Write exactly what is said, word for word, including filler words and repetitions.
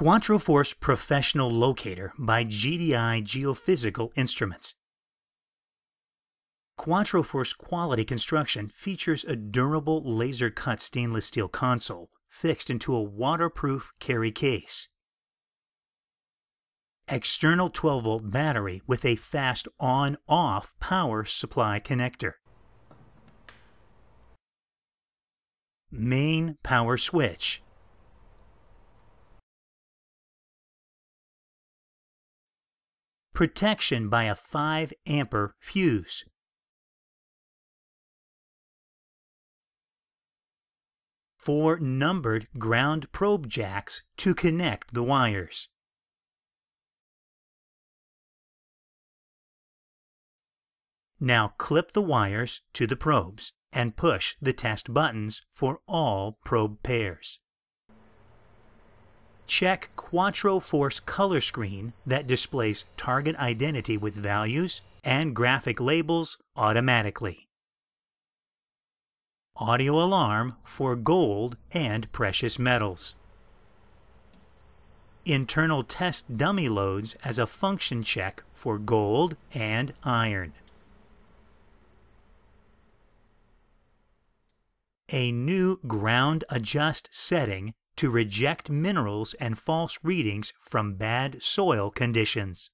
QuattroForce Professional Locator by G D I Geophysical Instruments. QuattroForce quality construction features a durable laser-cut stainless steel console fixed into a waterproof carry case. External twelve volt battery with a fast on-off power supply connector. Main power switch. Protection by a five ampere fuse. Four numbered ground probe jacks to connect the wires. Now clip the wires to the probes and push the test buttons for all probe pairs. Check QuattroForce color screen that displays target identity with values and graphic labels automatically. Audio alarm for gold and precious metals. Internal test dummy loads as a function check for gold and iron. A new ground adjust setting to reject minerals and false readings from bad soil conditions.